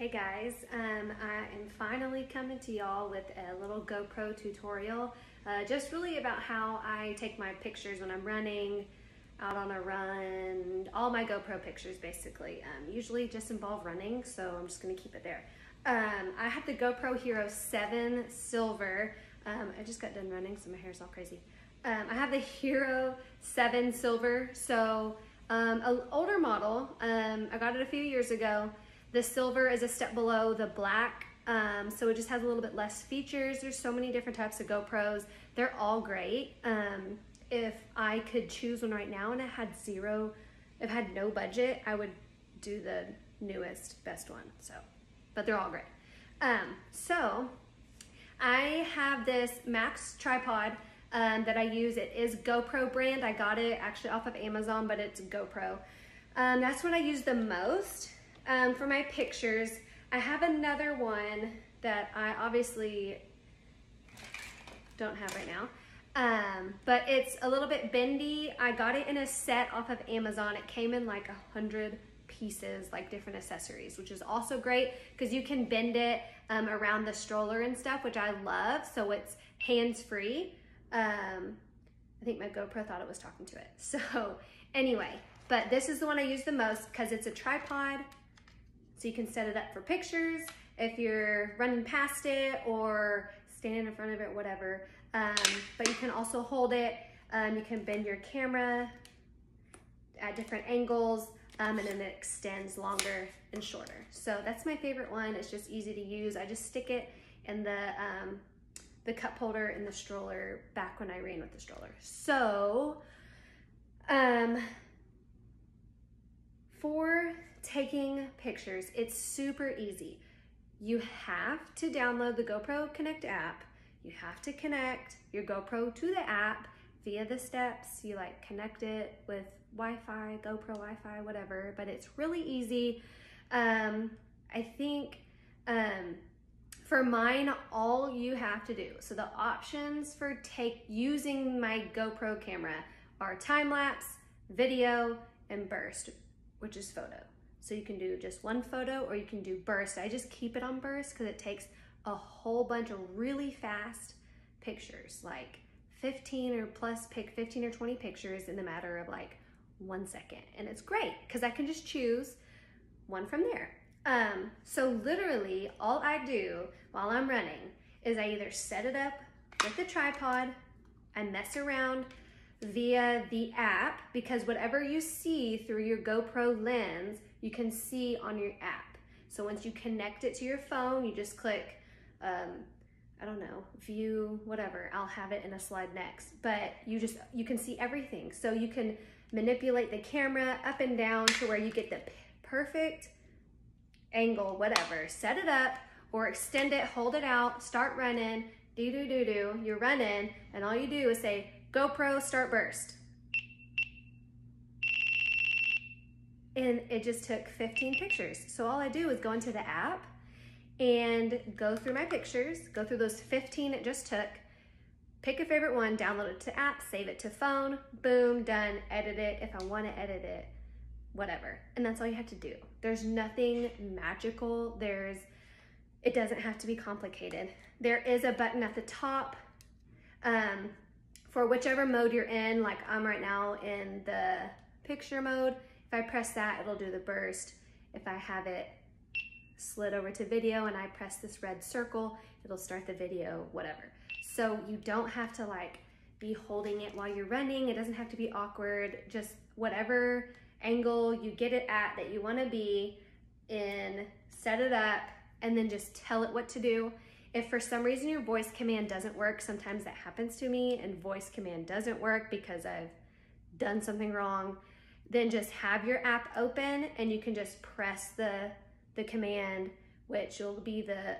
Hey guys, I am finally coming to y'all with a little GoPro tutorial, just really about how I take my pictures when I'm running, out on a run, all my GoPro pictures basically, usually just involve running, so I'm just going to keep it there. I have the GoPro Hero 7 Silver. I just got done running, so my hair's all crazy. I have the Hero 7 Silver, so an older model. I got it a few years ago. The silver is a step below the black, so it just has a little bit less features. There's so many different types of GoPros. They're all great. If I could choose one right now and if I had no budget, I would do the newest, best one. So, but they're all great. So I have this Max tripod that I use. It is GoPro brand. I got it actually off of Amazon, but it's GoPro. That's what I use the most. For my pictures, I have another one that I obviously don't have right now, but it's a little bit bendy. I got it in a set off of Amazon. It came in like 100 pieces, like different accessories, which is also great because you can bend it around the stroller and stuff, which I love, so it's hands-free. I think my GoPro thought it was talking to it. So anyway, but this is the one I use the most because it's a tripod. So you can set it up for pictures if you're running past it or standing in front of it, whatever. But you can also hold it. You can bend your camera at different angles, and then it extends longer and shorter. So that's my favorite one. It's just easy to use. I just stick it in the cup holder in the stroller back when I ran with the stroller. So for taking pictures, it's super easy. You have to download the GoPro Connect app. You have to connect your GoPro to the app via the steps. You like connect it with Wi-Fi, GoPro Wi-Fi, whatever, but it's really easy. I think for mine, all you have to do, so the options for using my GoPro camera are time-lapse, video, and burst, which is photo. So you can do just one photo or you can do burst. I just keep it on burst because it takes a whole bunch of really fast pictures, like 15 or plus, pick 15 or 20 pictures in the matter of like 1 second. And it's great because I can just choose one from there. So literally all I do while I'm running is I either set it up with the tripod, I mess around via the app, because whatever you see through your GoPro lens, you can see on your app. So once you connect it to your phone, you just click, I don't know, view, whatever. I'll have it in a slide next, but you can see everything. So you can manipulate the camera up and down to where you get the perfect angle, whatever. Set it up or extend it, hold it out, start running, do-do-do-do, you're running, and all you do is say, GoPro start burst. And it just took 15 pictures. So all I do is go into the app and go through my pictures, go through those 15 it just took, pick a favorite one, download it to app, save it to phone, boom, done, edit it if I want to edit it, whatever. And that's all you have to do. There's nothing magical. It doesn't have to be complicated. There is a button at the top for whichever mode you're in, like I'm right now in the picture mode. If I press that, it'll do the burst. If I have it slid over to video and I press this red circle, it'll start the video, whatever. So you don't have to like be holding it while you're running. It doesn't have to be awkward. Just whatever angle you get it at that you wanna be in, set it up, and then just tell it what to do. If for some reason your voice command doesn't work, sometimes that happens to me and voice command doesn't work because I've done something wrong, then just have your app open and you can just press the command, which will be the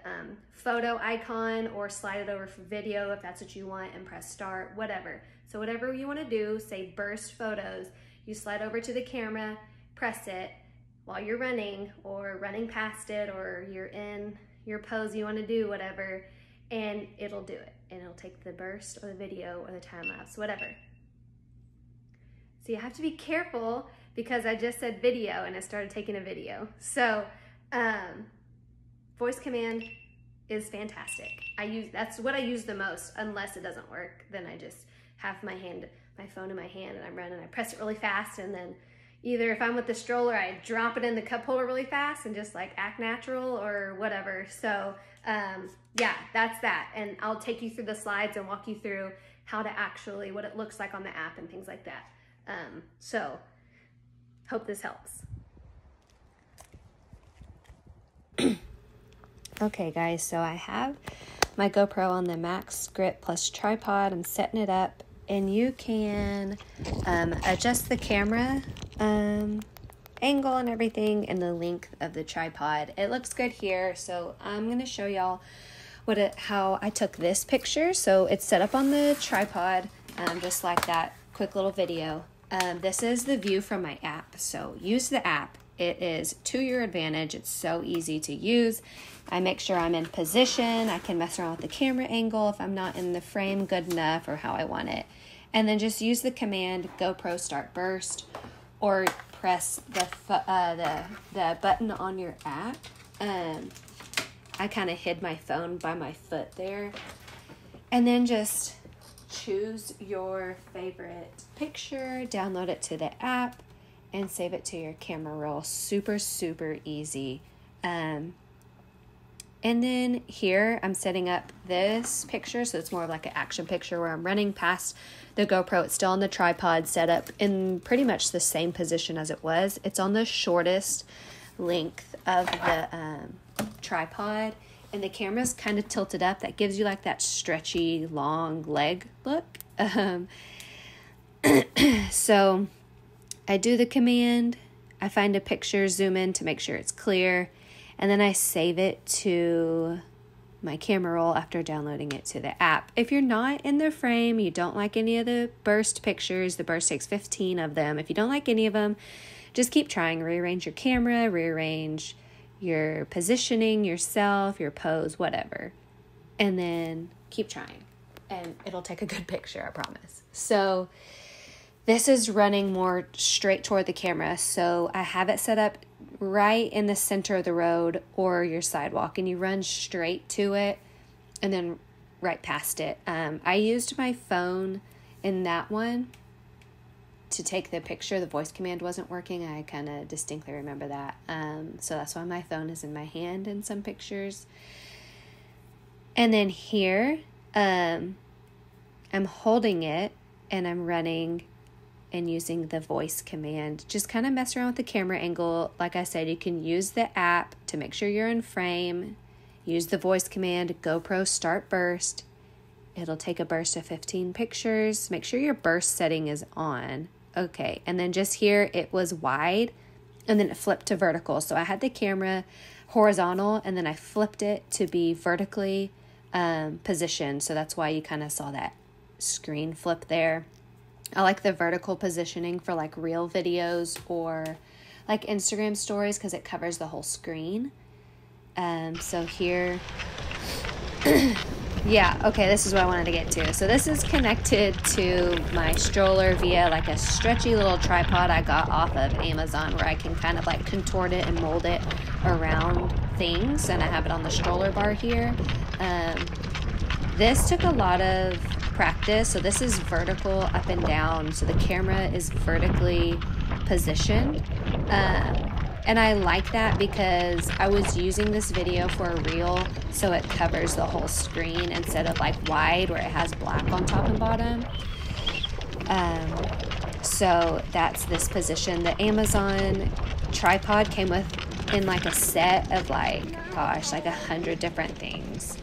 photo icon, or slide it over for video if that's what you want, and press start, whatever. So whatever you want to do, say burst photos, you slide over to the camera, press it while you're running or running past it, or you're in your pose you want to do, whatever, and it'll do it, and it'll take the burst or the video or the time-lapse, whatever. So you have to be careful because I just said video and I started taking a video. So voice command is fantastic. That's what I use the most. Unless it doesn't work, then I just have my phone in my hand, and I'm running. I press it really fast, and then either if I'm with the stroller, I drop it in the cup holder really fast and just like act natural or whatever. So yeah, that's that. And I'll take you through the slides and walk you through how to actually, what it looks like on the app and things like that. So hope this helps. Okay guys, so I have my GoPro on the Max Grip Plus tripod. I'm setting it up, and you can adjust the camera angle and everything and the length of the tripod. It looks good here, so I'm gonna show y'all how I took this picture. So it's set up on the tripod, just like that. Quick little video. This is the view from my app, so use the app. It is to your advantage. It's so easy to use. I make sure I'm in position. I can mess around with the camera angle if I'm not in the frame good enough or how I want it. And then just use the command GoPro start burst, or press the button on your app. I kind of hid my phone by my foot there. And then just choose your favorite picture, download it to the app, and save it to your camera roll. Super, super easy. And then here I'm setting up this picture, so it's more of like an action picture where I'm running past the GoPro. It's still on the tripod, set up in pretty much the same position as it was. It's on the shortest length of the tripod, and the camera's kind of tilted up. That gives you like that stretchy, long leg look. So I do the command, I find a picture, zoom in to make sure it's clear, and then I save it to my camera roll after downloading it to the app. If you're not in the frame, you don't like any of the burst pictures, the burst takes 15 of them. If you don't like any of them, just keep trying. Rearrange your camera, rearrange your positioning, yourself, your pose, whatever. And then keep trying, and it'll take a good picture, I promise. So this is running more straight toward the camera, so I have it set up right in the center of the road or your sidewalk, and you run straight to it and then right past it. I used my phone in that one to take the picture. The voice command wasn't working. I kind of distinctly remember that. So that's why my phone is in my hand in some pictures. And then here, I'm holding it and I'm running and using the voice command. Just kind of mess around with the camera angle. Like I said, you can use the app to make sure you're in frame. Use the voice command, GoPro start burst. It'll take a burst of 15 pictures. Make sure your burst setting is on. Okay, and then just here, it was wide, and then it flipped to vertical. So I had the camera horizontal, and then I flipped it to be vertically positioned. So that's why you kind of saw that screen flip there. I like the vertical positioning for like reel videos or like Instagram stories because it covers the whole screen. So here, yeah, okay, this is what I wanted to get to. So this is connected to my stroller via like a stretchy little tripod I got off of Amazon where I can kind of like contort it and mold it around things. And I have it on the stroller bar here. This took a lot of practice. So this is vertical up and down, so the camera is vertically positioned, and I like that because I was using this video for a reel, so it covers the whole screen instead of like wide where it has black on top and bottom. So that's this position. The Amazon tripod came with in like a set of like, gosh, like 100 different things.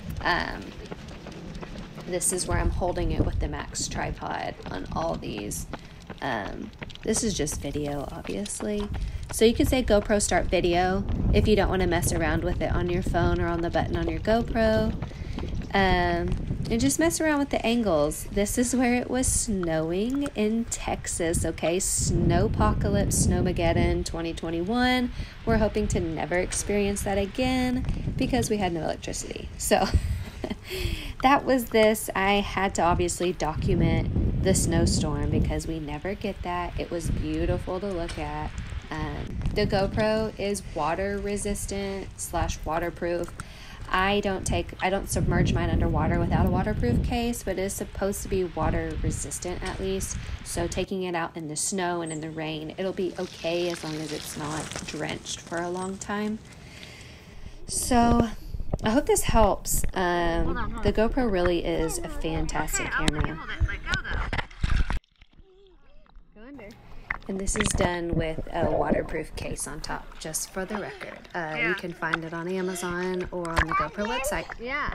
This is where I'm holding it with the Max tripod on all these. This is just video, obviously. So you can say GoPro start video if you don't want to mess around with it on your phone or on the button on your GoPro. And just mess around with the angles. This is where it was snowing in Texas, okay? Snowpocalypse, Snowmageddon 2021. We're hoping to never experience that again because we had no electricity. So that was this. I had to obviously document the snowstorm because we never get that. It was beautiful to look at. The GoPro is water resistant / waterproof. I don't submerge mine underwater without a waterproof case, but it is supposed to be water resistant at least. So taking it out in the snow and in the rain, it'll be okay as long as it's not drenched for a long time. So I hope this helps. The GoPro really is a fantastic camera. And this is done with a waterproof case on top, just for the record. You can find it on Amazon or on the GoPro website. Yeah.